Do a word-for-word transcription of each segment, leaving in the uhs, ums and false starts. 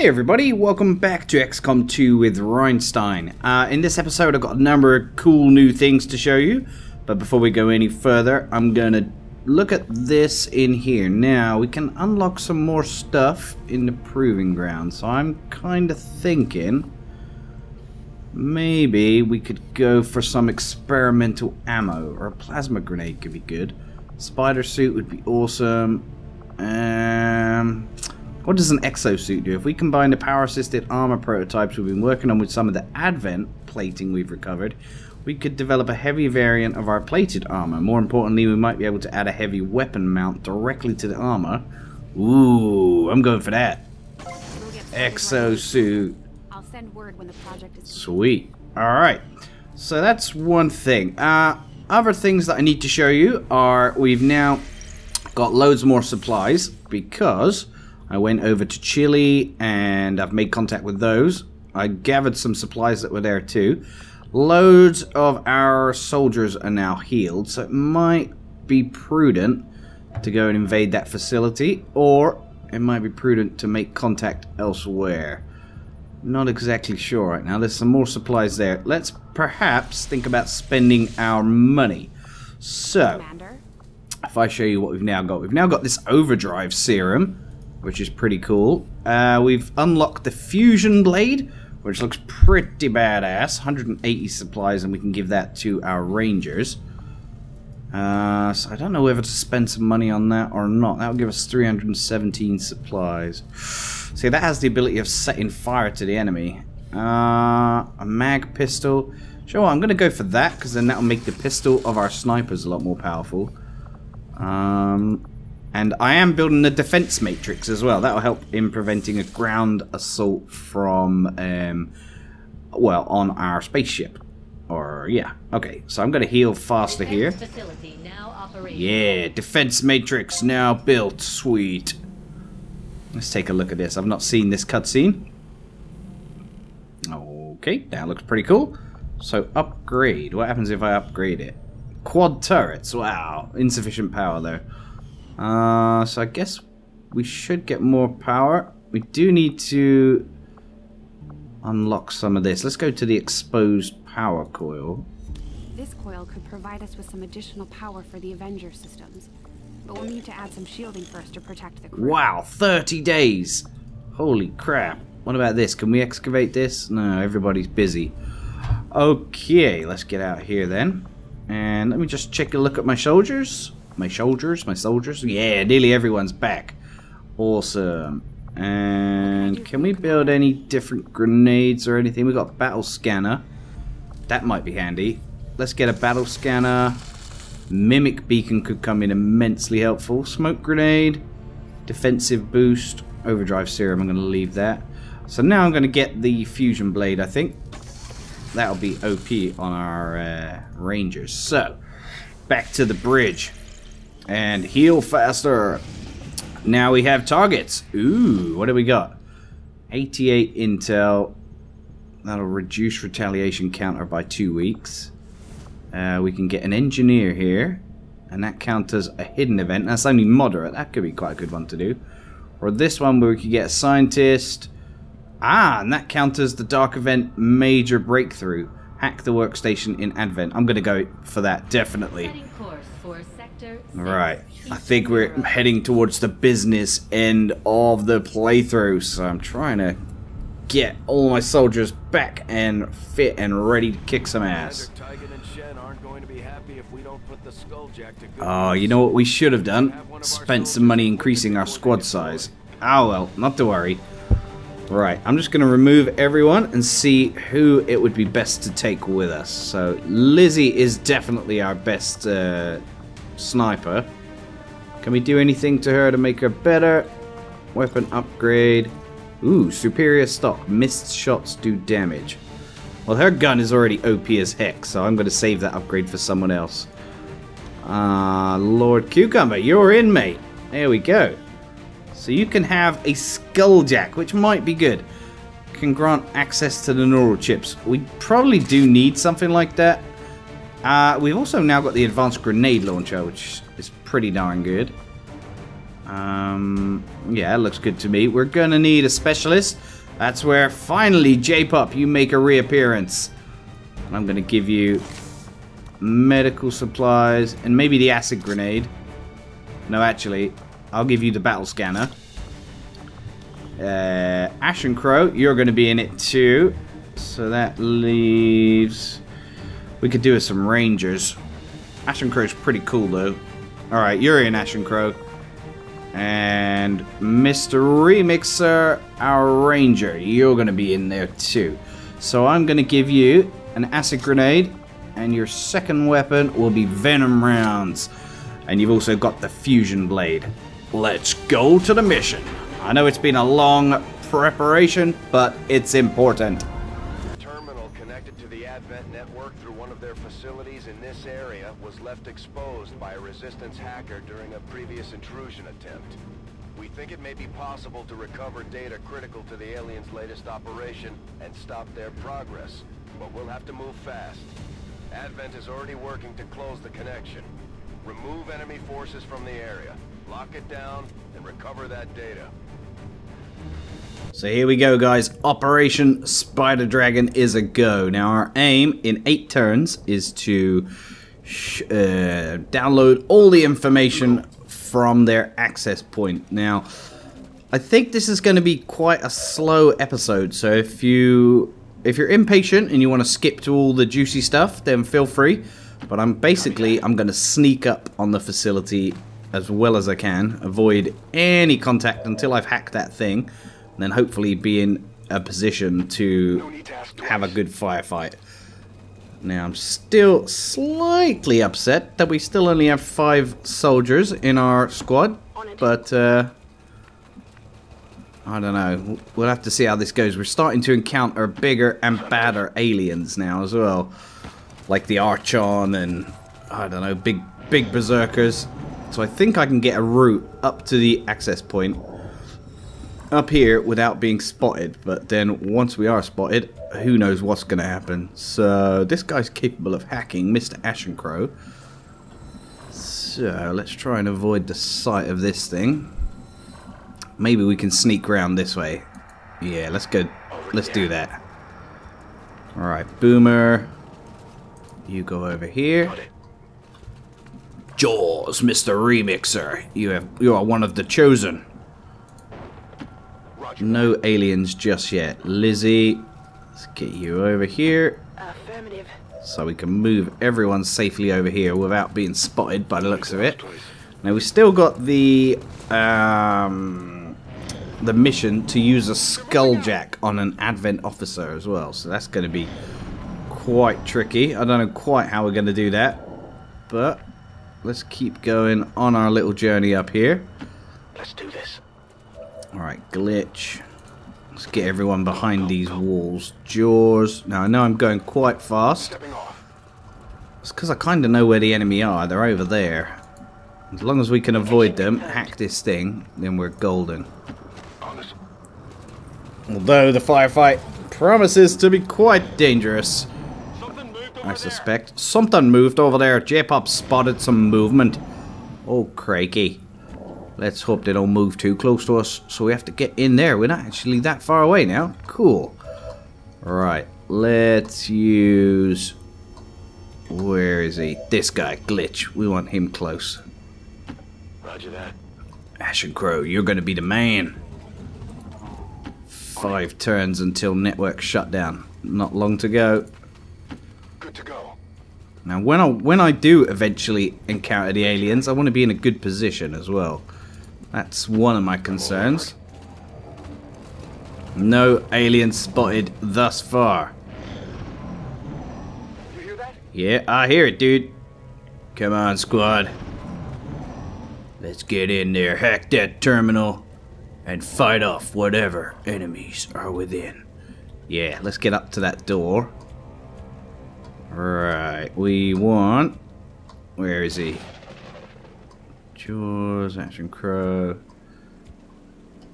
Hey everybody, welcome back to X COM two with Reinstein. Uh, in this episode I've got a number of cool new things to show you, but before we go any further I'm gonna look at this in here. Now we can unlock some more stuff in the Proving Ground, so I'm kinda thinking maybe we could go for some experimental ammo, or a plasma grenade could be good. Spider suit would be awesome. Um... What does an exosuit do? If we combine the power-assisted armor prototypes we've been working on with some of the advent plating we've recovered, we could develop a heavy variant of our plated armor. More importantly, we might be able to add a heavy weapon mount directly to the armor. Ooh, I'm going for that. Exosuit. I'll send word when the project is sweet. All right. So that's one thing. Uh, other things that I need to show you are we've now got loads more supplies because I went over to Chile and I've made contact with those. I gathered some supplies that were there too. Loads of our soldiers are now healed, so it might be prudent to go and invade that facility, or it might be prudent to make contact elsewhere. Not exactly sure right now. There's some more supplies there. Let's perhaps think about spending our money. So, Commander, if I show you what we've now got. We've now got this overdrive serum, which is pretty cool. Uh, we've unlocked the fusion blade, which looks pretty badass. one hundred eighty supplies, and we can give that to our rangers. Uh, so I don't know whether to spend some money on that or not. That will give us three hundred seventeen supplies. See, that has the ability of setting fire to the enemy. Uh, a mag pistol. Sure, I'm going to go for that, because then that will make the pistol of our snipers a lot more powerful. Um... And I am building the defense matrix as well. That'll help in preventing a ground assault from, um, well, on our spaceship. Or, yeah. Okay, so I'm going to heal faster here. Yeah, defense matrix now built. Sweet. Let's take a look at this. I've not seen this cutscene. Okay, that looks pretty cool. So, upgrade. What happens if I upgrade it? Quad turrets. Wow. Insufficient power, though. Uh, so I guess we should get more power. We do need to unlock some of this. Let's go to the exposed power coil. This coil could provide us with some additional power for the Avenger systems, but we'll need to add some shielding first to protect the crew. Wow, thirty days! Holy crap. What about this? Can we excavate this? No, everybody's busy. Okay, let's get out here then. And let me just check a look at my soldiers. My soldiers, my soldiers. Yeah, nearly everyone's back. Awesome. And can we build any different grenades or anything? We've got a battle scanner. That might be handy. Let's get a battle scanner. Mimic beacon could come in immensely helpful. Smoke grenade. Defensive boost. Overdrive serum. I'm going to leave that. So now I'm going to get the fusion blade, I think. That'll be O P on our uh, rangers. So, back to the bridge. And heal faster. Now we have targets. Ooh, what do we got? eighty-eight intel. That'll reduce retaliation counter by two weeks. Uh, we can get an engineer here. And that counters a hidden event. That's only moderate. That could be quite a good one to do. Or this one where we could get a scientist. Ah, and that counters the dark event major breakthrough. Hack the workstation in advent. I'm going to go for that, definitely. Right, I think we're heading towards the business end of the playthrough, so I'm trying to get all my soldiers back and fit and ready to kick some ass. Oh, you know what we should have done? Spent some money increasing our squad size. Ah, well, not to worry. Right, I'm just going to remove everyone and see who it would be best to take with us. So, Lizzie is definitely our best uh, sniper. Can we do anything to her to make her better? Weapon upgrade. Ooh, superior stock. Missed shots do damage. Well, her gun is already O P as heck, so I'm going to save that upgrade for someone else. Ah, uh, Lord Cucumber, you're in, mate. There we go. So you can have a Skulljack, which might be good. Can grant access to the neural chips. We probably do need something like that. Uh, we've also now got the advanced grenade launcher, which is pretty darn good. Um, yeah, looks good to me. We're gonna need a specialist. That's where finally, J-Pop, you make a reappearance. And I'm gonna give you medical supplies and maybe the acid grenade. No, actually, I'll give you the battle scanner. Uh, Ashen Crow, you're gonna be in it too. So that leaves... we could do with some Rangers. Ashen Crow's pretty cool though. Alright, you're in, Ashen Crow. And Mister Remixer, our Ranger, you're going to be in there too. So I'm going to give you an acid grenade, and your second weapon will be venom rounds. And you've also got the fusion blade. Let's go to the mission. I know it's been a long preparation, but it's important. Network through one of their facilities in this area was left exposed by a resistance hacker during a previous intrusion attempt. We think it may be possible to recover data critical to the aliens' latest operation and stop their progress, but we'll have to move fast. Advent is already working to close the connection. Remove enemy forces from the area, lock it down, and recover that data. So here we go, guys. Operation Spider Dragon is a go. Now our aim in eight turns is to sh uh, download all the information from their access point. Now, I think this is going to be quite a slow episode. So if you if you're impatient and you want to skip to all the juicy stuff, then feel free. But I'm basically I'm going to sneak up on the facility as well as I can, avoid any contact until I've hacked that thing. And then hopefully be in a position to have a good firefight. Now I'm still slightly upset that we still only have five soldiers in our squad. But uh, I don't know. We'll have to see how this goes. We're starting to encounter bigger and badder aliens now as well. Like the Archon and I don't know, big, big berserkers. So I think I can get a route up to the access point. Up here without being spotted, but then once we are spotted, who knows what's going to happen. So this guy's capable of hacking, Mister Ashen Crow. So let's try and avoid the sight of this thing. Maybe we can sneak around this way. Yeah, let's go. Let's do that. All right, Boomer, you go over here. Jaws, Mister Remixer, you have you are one of the chosen. No aliens just yet. Lizzie, let's get you over here. Affirmative. So we can move everyone safely over here without being spotted by the looks of it. Now we've still got the um, the mission to use a Skulljack on an Advent officer as well. So that's going to be quite tricky. I don't know quite how we're going to do that. But let's keep going on our little journey up here. Let's do this. Alright, Glitch. Let's get everyone behind these walls. Jaws. Now, I know I'm going quite fast. It's because I kind of know where the enemy are. They're over there. As long as we can avoid them, hack this thing, then we're golden. Although the firefight promises to be quite dangerous, I suspect. Something moved over there. J-Pop spotted some movement. Oh, crikey. Let's hope they don't move too close to us. So we have to get in there. We're not actually that far away now. Cool. Alright. Let's use... where is he? This guy, Glitch. We want him close. Roger that. Ashen Crow, you're going to be the man. Five turns until network shutdown. Not long to go. Good to go. Now, when I, when I do eventually encounter the aliens, I want to be in a good position as well. That's one of my concerns. No aliens spotted thus far. You hear that? Yeah, I hear it, dude. Come on, squad. Let's get in there, hack that terminal, and fight off whatever enemies are within. Yeah, let's get up to that door. Right, we want... where is he? Jaws, Ashen Crow,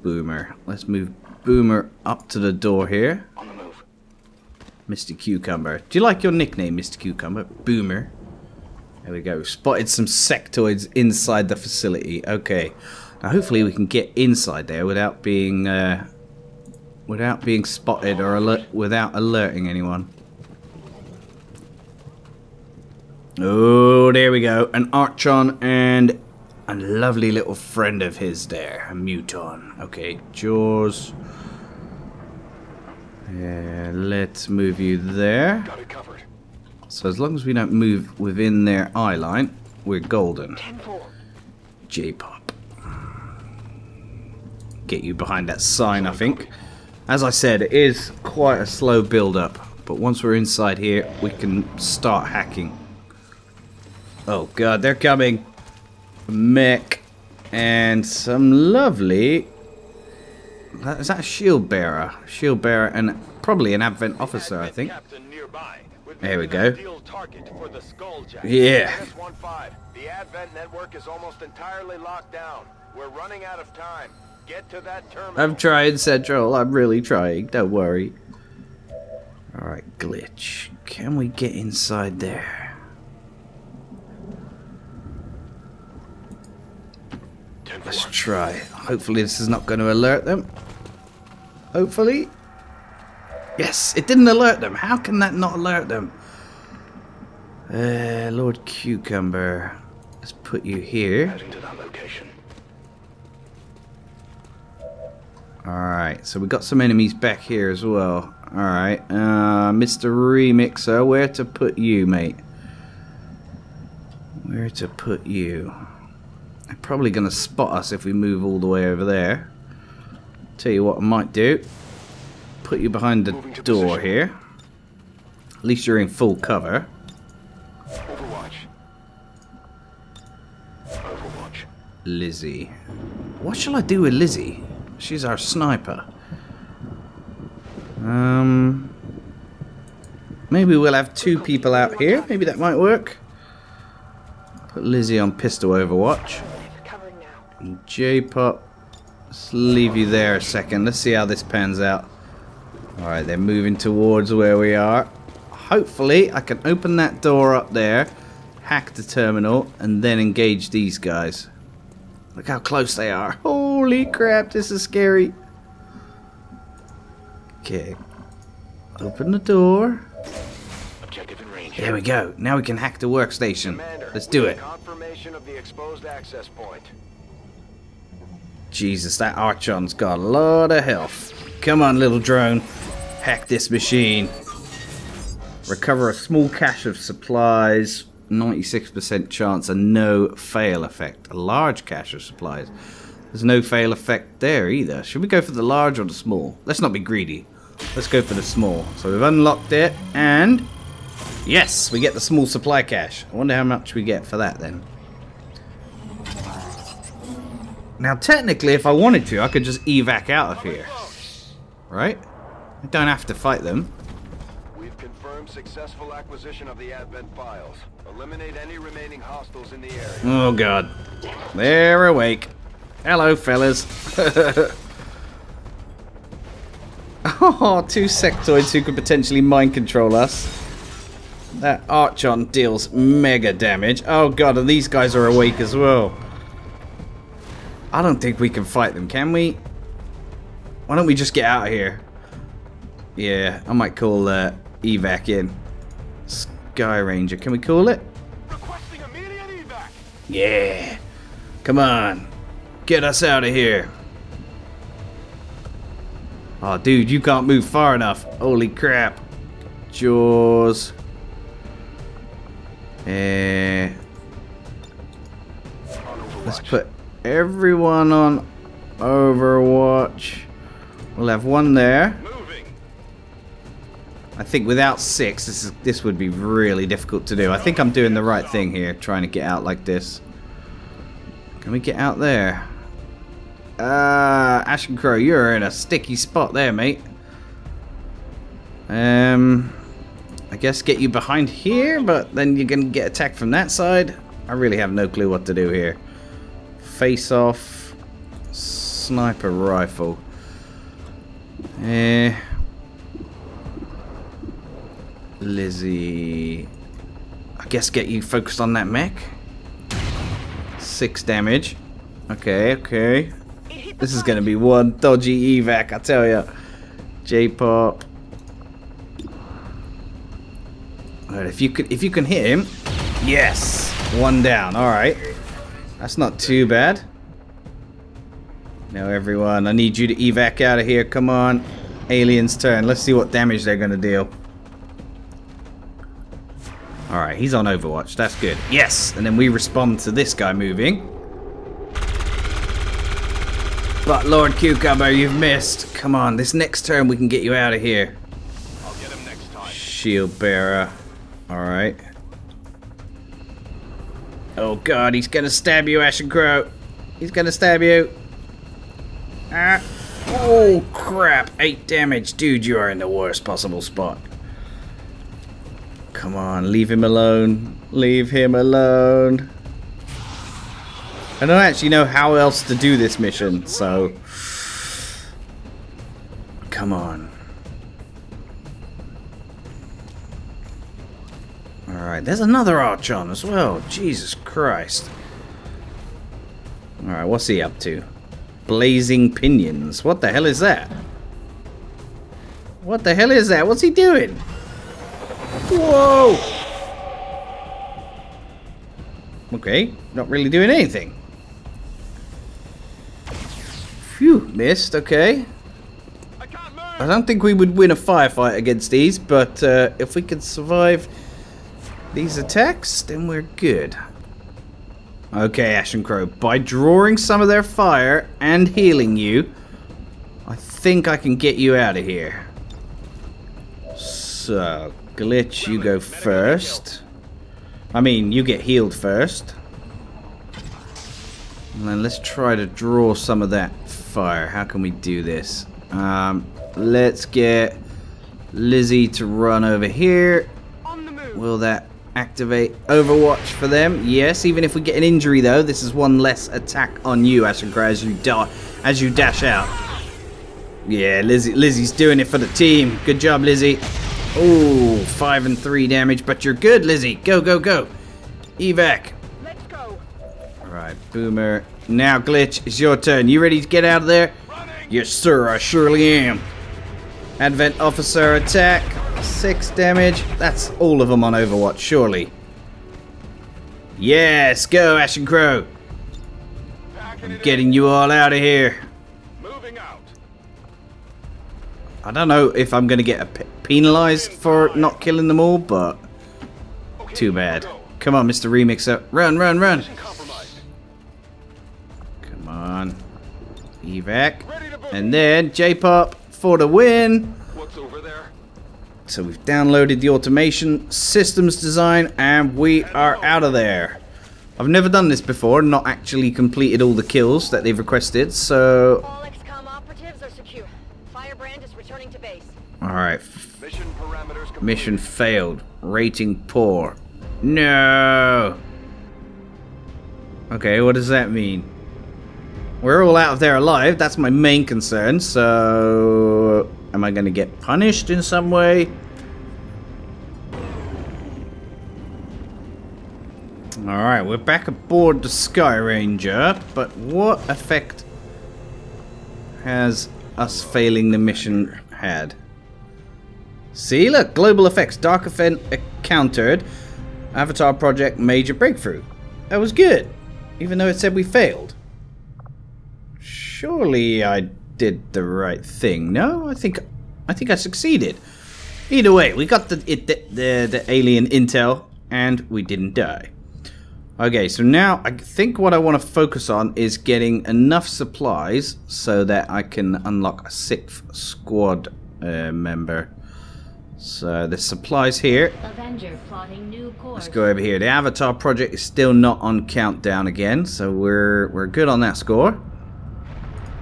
Boomer. Let's move Boomer up to the door here. On the move. Mister Cucumber. Do you like your nickname, Mister Cucumber? Boomer. There we go. Spotted some sectoids inside the facility. Okay. Now hopefully we can get inside there without being uh, without being spotted or alert, without alerting anyone. Oh, there we go. An Archon and a lovely little friend of his there, a Muton. Okay, Jaws. Yeah, let's move you there. Got it covered. So as long as we don't move within their eye line, we're golden. J-pop. Get you behind that sign, I think. As I said, it is quite a slow build-up, but once we're inside here, we can start hacking. Oh god, they're coming. Mech and some lovely... Is that a shield bearer? Shield bearer and probably an advent officer, I think. There we go. Yeah. The Advent network is almost entirely locked down. We're running out of time. Get to that terminal. I'm trying, Central. I'm really trying. Don't worry. All right, Glitch. Can we get inside there? Let's try. Hopefully this is not going to alert them. Hopefully. Yes, it didn't alert them. How can that not alert them? Uh, Lord Cucumber, let's put you here. Heading to that location. Alright, so we got some enemies back here as well. Alright, uh, Mister Remixer, where to put you, mate? Where to put you? They're probably going to spot us if we move all the way over there. Tell you what I might do. Put you behind the door position. Here. At least you're in full cover. Overwatch. Overwatch. Lizzie. What shall I do with Lizzie? She's our sniper. Um. Maybe we'll have two people out here. Maybe that might work. Put Lizzie on pistol overwatch. J-pop. Let's leave you there a second. Let's see how this pans out. Alright, they're moving towards where we are. Hopefully, I can open that door up there, hack the terminal, and then engage these guys. Look how close they are. Holy crap, this is scary. Okay. Open the door. Objective in range. There we go. Now we can hack the workstation. Commander, let's do it. Confirmation of the exposed access point. Jesus, that Archon's got a lot of health. Come on, little drone. Hack this machine. Recover a small cache of supplies. ninety-six percent chance and no fail effect. A large cache of supplies. There's no fail effect there either. Should we go for the large or the small? Let's not be greedy. Let's go for the small. So we've unlocked it and... Yes, we get the small supply cache. I wonder how much we get for that then. Now technically, if I wanted to, I could just evac out of here. Right? I don't have to fight them. We've confirmed successful acquisition of the Advent files. Eliminate any remaining hostiles in the area. Oh god. They're awake. Hello, fellas. Oh, two sectoids who could potentially mind control us. That Archon deals mega damage. Oh god, and these guys are awake as well. I don't think we can fight them, can we? Why don't we just get out of here? Yeah, I might call uh, evac in. Sky Ranger, can we call it? Requesting immediate evac. Yeah, come on, get us out of here. Oh, dude, you can't move far enough. Holy crap, Jaws. Eh, let's put everyone on overwatch. We'll have one there. Moving. I think without six, this is this would be really difficult to do. I think I'm doing the right thing here, trying to get out like this. Can we get out there? Uh, Ashen Crow, you're in a sticky spot there, mate. Um, I guess get you behind here, but then you can get attacked from that side. I really have no clue what to do here. Face off, sniper rifle. Eh, Lizzie. I guess get you focused on that mech. Six damage. Okay, okay. This is gonna be one dodgy evac, I tell ya. J-pop. Alright, if you could, if you can hit him, yes, one down. All right, that's not too bad. Now, everyone, I need you to evac out of here. Come on, aliens turn. Let's see what damage they're gonna deal. All right, he's on Overwatch. That's good. Yes, and then we respond to this guy moving. But Lord Cucumber, you've missed. Come on, this next turn we can get you out of here. I'll get him next time. Shield bearer. All right. Oh god, he's gonna stab you, Ashen Crow. He's gonna stab you. Ah. Oh crap, eight damage. Dude, you are in the worst possible spot. Come on, leave him alone. Leave him alone. I don't actually know how else to do this mission, so... Come on. Alright, there's another Archon as well. Jesus Christ. Alright, what's he up to? Blazing pinions. What the hell is that? What the hell is that? What's he doing? Whoa! Okay, not really doing anything. Phew, missed, okay. I don't think we would win a firefight against these, but uh, if we could survive these attacks, then we're good. Okay, Ashen Crow, by drawing some of their fire and healing you, I think I can get you out of here. So, Glitch, you go first. I mean, you get healed first. And then let's try to draw some of that fire. How can we do this? Um, let's get Lizzie to run over here. Will that activate Overwatch for them? Yes, even if we get an injury though, this is one less attack on you, Ashen Crow, as you die, as you dash out. Yeah, Lizzie, Lizzie's doing it for the team. Good job, Lizzie. Oh, five and three damage, but you're good, Lizzie. Go, go, go. Evac. Let's go. All right, Boomer. Now, Glitch, it's your turn. You ready to get out of there? Running. Yes, sir, I surely am. Advent officer attack. Six damage. That's all of them on Overwatch, surely. Yes, go, Ashen Crow. I'm getting you all out of here. Moving out. I don't know if I'm going to get penalized for not killing them all, but too bad. Come on, Mister Remixer. Run, run, run. Come on. Evac. And then J-Pop for the win. What's over there? So we've downloaded the automation systems design and we are out of there. I've never done this before, not actually completed all the kills that they've requested, so... All X COM operatives are secure. Firebrand is returning to base. Alright. Mission parameters complete. Mission failed. Rating poor. No. Okay, what does that mean? We're all out of there alive, that's my main concern, so... Am I going to get punished in some way? Alright, we're back aboard the Sky Ranger, but what effect has us failing the mission had? See, look, global effects, dark event countered, Avatar Project major breakthrough. That was good, even though it said we failed. Surely I... did the right thing. No, I think I think I succeeded. Either way, we got the it, the, the the alien intel and we didn't die. Okay, so now I think what I want to focus on is getting enough supplies so that I can unlock a sixth squad uh, member. So the supplies here. Avenger plotting new course. Let's go over here. The Avatar Project is still not on countdown again, so we're we're good on that score.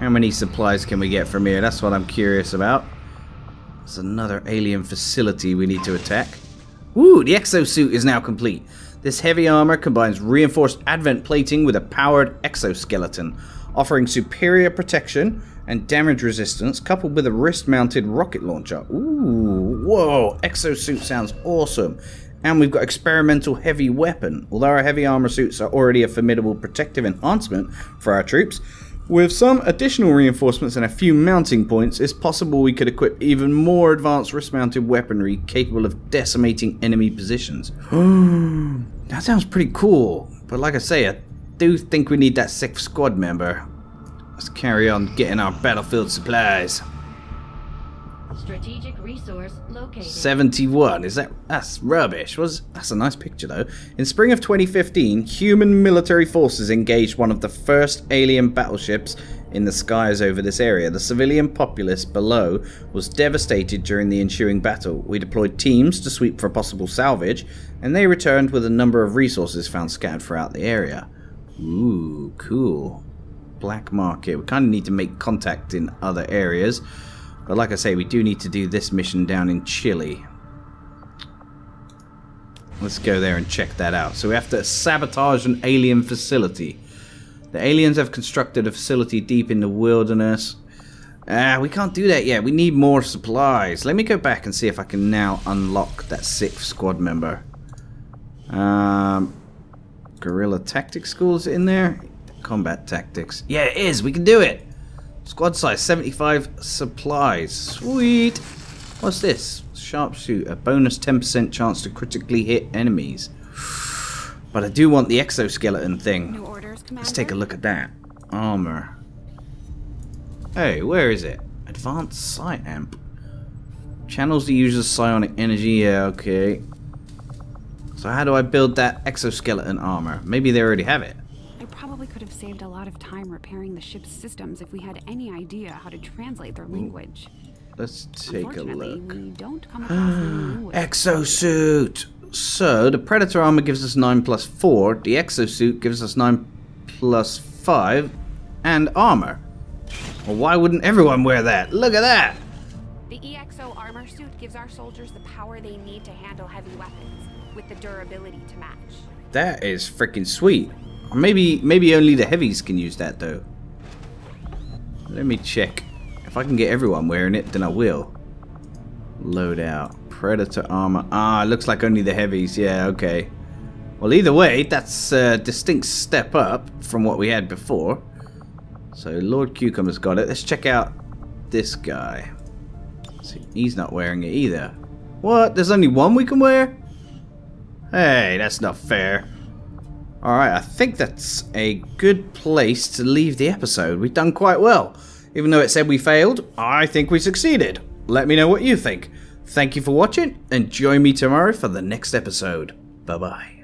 How many supplies can we get from here? That's what I'm curious about. There's another alien facility we need to attack. Woo! The exosuit is now complete. This heavy armor combines reinforced advent plating with a powered exoskeleton, offering superior protection and damage resistance coupled with a wrist-mounted rocket launcher. Ooh! Whoa! Exosuit sounds awesome. And we've got experimental heavy weapon. Although our heavy armor suits are already a formidable protective enhancement for our troops, with some additional reinforcements and a few mounting points, it's possible we could equip even more advanced wrist-mounted weaponry capable of decimating enemy positions. That sounds pretty cool, but like I say, I do think we need that sixth squad member. Let's carry on getting our battlefield supplies. Strategic resource located. seventy-one, is that, that's rubbish. Was, that's a nice picture though. In spring of twenty fifteen, human military forces engaged one of the first alien battleships in the skies over this area. The civilian populace below was devastated during the ensuing battle. We deployed teams to sweep for possible salvage, and they returned with a number of resources found scattered throughout the area. Ooh, cool. Black market. We kind of need to make contact in other areas. But like I say, we do need to do this mission down in Chile. Let's go there and check that out. So we have to sabotage an alien facility. The aliens have constructed a facility deep in the wilderness. Ah, we can't do that yet. We need more supplies. Let me go back and see if I can now unlock that sixth squad member. Um, guerrilla tactics school's in there. Combat tactics. Yeah, it is. We can do it. Squad size, seventy-five supplies. Sweet. What's this? Sharpshoot, a bonus ten percent chance to critically hit enemies. But I do want the exoskeleton thing. New orders, Commander. Let's take a look at that. Armor. Hey, where is it? Advanced Psi Amp. Channels the user's psionic energy. Yeah, okay. So how do I build that exoskeleton armor? Maybe they already have it. Probably could have saved a lot of time repairing the ship's systems if we had any idea how to translate their language. Let's take a look. We don't come across exosuit! So, the predator armor gives us nine plus four, the exosuit gives us nine plus five, and armor. Well, why wouldn't everyone wear that? Look at that! The E X O armor suit gives our soldiers the power they need to handle heavy weapons, with the durability to match. That is freaking sweet. Maybe, maybe only the heavies can use that though. Let me check. If I can get everyone wearing it, then I will. Load out. Predator armor. Ah, it looks like only the heavies. Yeah, okay. Well, either way, that's a distinct step up from what we had before. So Lord Cucumber's got it. Let's check out this guy. See, he's not wearing it either. What? There's only one we can wear? Hey, that's not fair. Alright, I think that's a good place to leave the episode. We've done quite well. Even though it said we failed, I think we succeeded. Let me know what you think. Thank you for watching, and join me tomorrow for the next episode. Bye-bye.